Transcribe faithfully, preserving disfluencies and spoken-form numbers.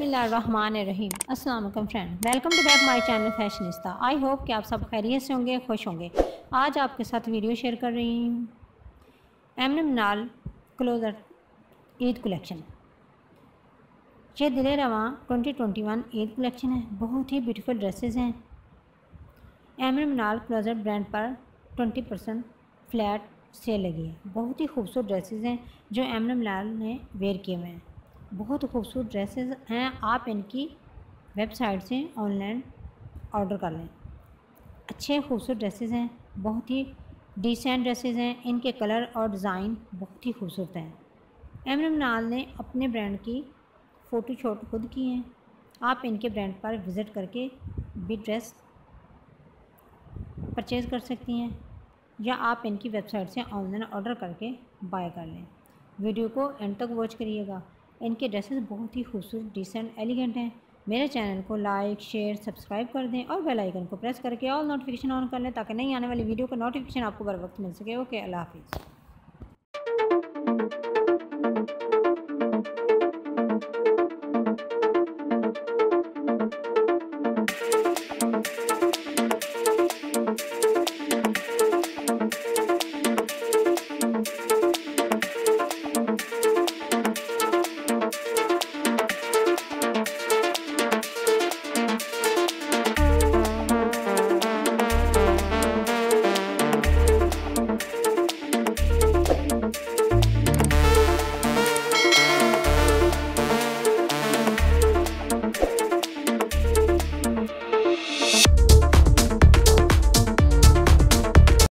बिस्मिल्लाहिर्रहमानिर्रहीम। अस्सलाम वालेकुम friend, welcome to back my channel fashionista. I hope कि आप सब खैरियत से होंगे, खुश होंगे। आज आपके साथ वीडियो शेयर कर रही हूँ ऐमन मिनाल क्लोज़र ईद कलेक्शन। ये Dil-e-Rawan twenty twenty one Eid collection है। बहुत ही ब्यूटीफुल ड्रेसेस हैं। ऐमन मिनाल क्लोज़र ब्रांड पर ट्वेंटी परसेंट फ्लैट सेल लगी है। बहुत ही खूबसूरत ड्रेसेस हैं जो ऐमन मिनाल ने वेयर किए हुए हैं। बहुत खूबसूरत ड्रेसेस हैं। आप इनकी वेबसाइट से ऑनलाइन ऑर्डर कर लें। अच्छे खूबसूरत ड्रेसेस हैं, बहुत ही डिसेंट ड्रेसेस हैं। इनके कलर और डिज़ाइन बहुत ही खूबसूरत हैं। ऐमन मिनाल ने अपने ब्रांड की फ़ोटोशूट खुद की हैं। आप इनके ब्रांड पर विज़िट करके भी ड्रेस परचेज़ कर सकती हैं या आप इनकी वेबसाइट से ऑनलाइन ऑर्डर करके बाय कर लें। वीडियो को एंड तक वॉच करिएगा। इनके ड्रेसेस बहुत ही खूबसूरत, डिसेंट, एलिगेंट हैं। मेरे चैनल को लाइक, शेयर, सब्सक्राइब कर दें और बेल आइकन को प्रेस करके ऑल नोटिफिकेशन ऑन कर लें ताकि नई आने वाली वीडियो का नोटिफिकेशन आपको बर वक्त मिल सके। ओके, अल्लाह हाफिज़।